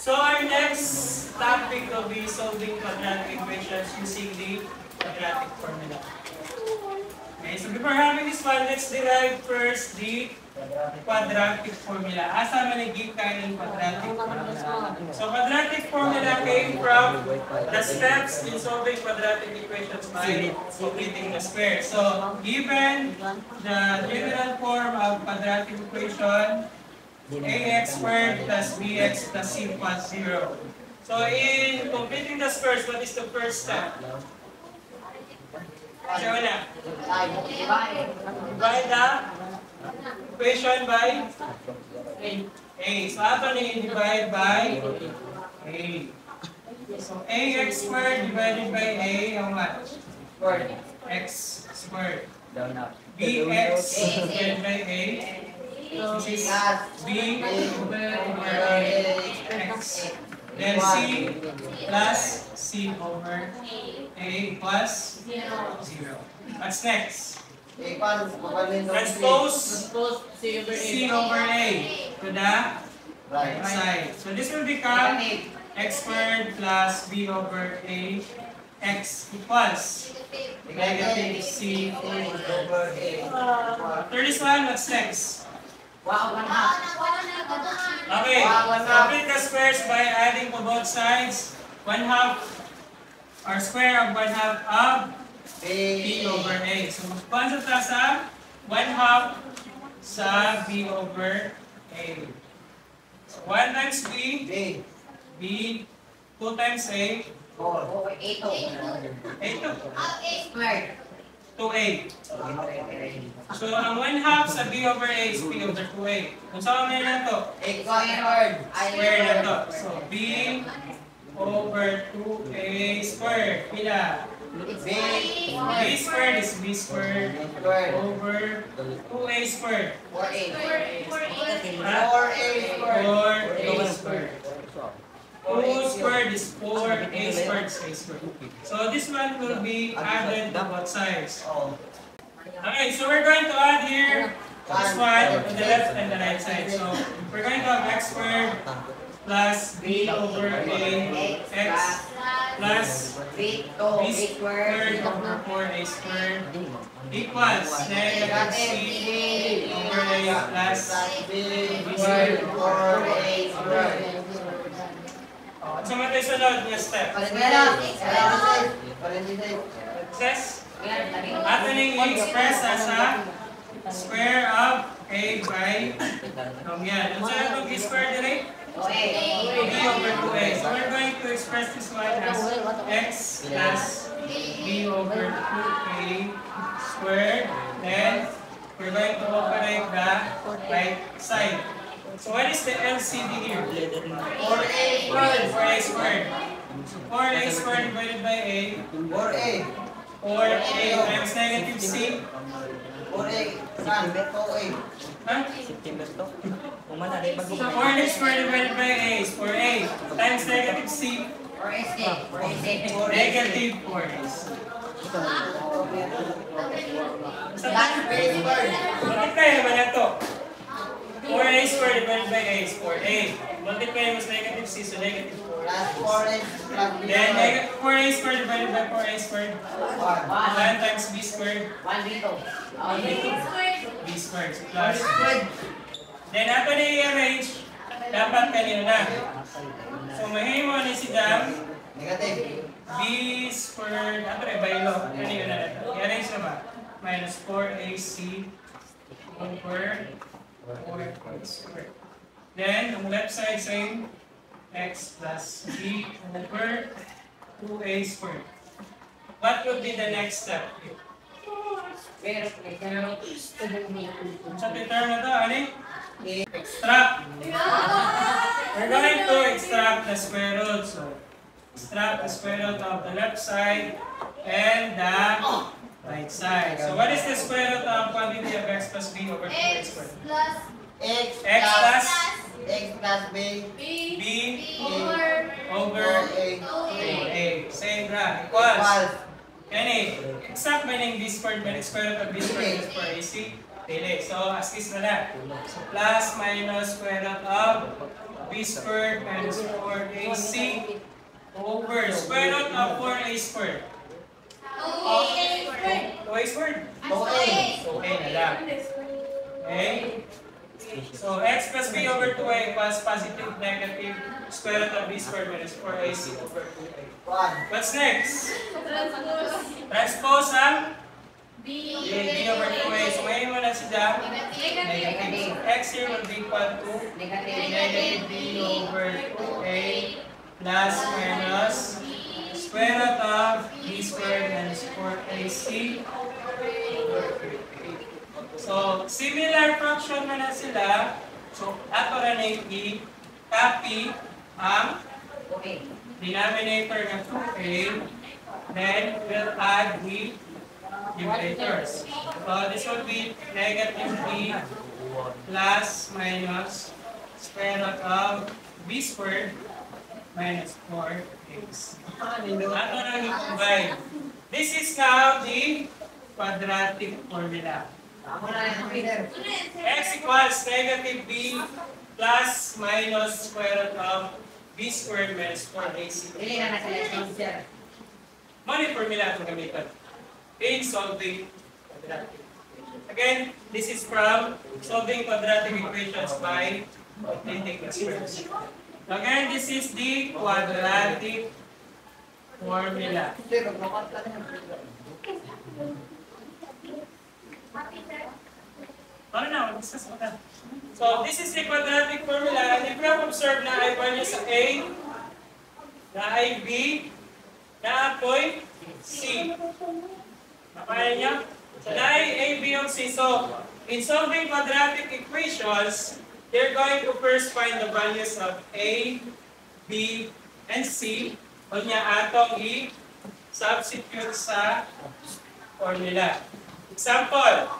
So our next topic will be solving quadratic equations using the quadratic formula. Okay, so before having this one, let's derive first the quadratic formula. Asa manigig tayo ng quadratic formula. So quadratic formula came from the steps in solving quadratic equations by completing the square. So given the general form of quadratic equation, ax squared plus bx plus c equals 0. So in completing the squares, what is the first step? Show na. Divide the equation by A. So how can you divide by A? So AX squared divided by A, how much? X squared. BX divided by A. So B over X. Then C plus C over A plus 0. What's next? Transpose C over A to the right side. So this will become X squared plus B over A X equals negative C over A. After this one, what's next? Okay, complete the squares by adding to both sides 1/2 or square of 1/2 of B over A. So, magpansa ta sa 1/2 sa B over A. So, 1 times B, B, 2 times A, 4 over 8 squared to A. So, ang 1/2 sa B over A is B over 2A. Kung saan na yun to? Square na to. So, B over 2A squared. Pila? B squared is B squared over 2A squared. 4A squared. 2 squared is 4A squared. So this one will be added to both sides. Alright, so we're going to add here this one to the left and the right side. So we're going to have X squared plus B over A X plus B squared over 4A squared equals negative C over A plus B squared over A squared. So what is the next step? Atin i-express as a square of A by yan. So ano yung square direct? B over 2A. So we're going to express this one as X plus B over 2A squared. Then we're going to operate the right side. So what is the LCD here? 4A squared. 4A squared divided by A. 4A times negative C. 4A squared divided by A is 4A times negative C. Negative 4A. Multiply naman na ito. 4A squared divided by A is 4A. Multiply was negative C, so negative 4A. Then negative 4A squared divided by 4A squared. 1 times B squared. B squared. Plus. Then after they arrange, dapat kanino na. So mahimo ni si Dam. Negative. B squared. After by law. Kanino na natin. I-arrange na ba? Minus 4AC over 4A squared. Then on the left side same. X plus B over 2A squared. What would be the next step here? Sa term na to, ano? Extract. We're going to extract the square root. So, extract the square root of the left side and the right side. So, what is the square root of quantity of X plus B over 2A squared? X plus B over A. Same graph. Equals. Any exact meaning B squared by square root of B squared is for AC. So, as is na lang. So, plus minus square root of B squared minus 4AC over square root of 4A squared. OA squared? OA na lang. Okay? So, x plus b over 2a plus positive negative square root of b squared minus 4ac over 2a. What's next? Transpose ang? B over 2a. So, ngayon mo na sila? Negative. So, x here will be equal to negative b over 2a plus minus square root of b squared minus 4ac over 2a. So, similar fraction na na sila. So, ato na i-copy ang denominator ng 2a. Then, we'll add the numerators. So, this will be negative b plus minus square root of b squared minus 4x. Ato na i-combine. This is now the quadratic formula. X equals negative b plus minus square root of b squared minus 4ac. Money formula ang gamitan in solving quadratic equations. Again, this is from solving quadratic equations by completing experiments. Again, this is the quadratic formula. Oh, no, this is what that. So this is the quadratic formula, and if you have observed na ay value sa A, na ay B, na ako'y C. Nakaya niya? So na ay A, B, o C. So in solving quadratic equations, they're going to first find the values of A, B, and C. O niya atong i-substitute sa formula. Example,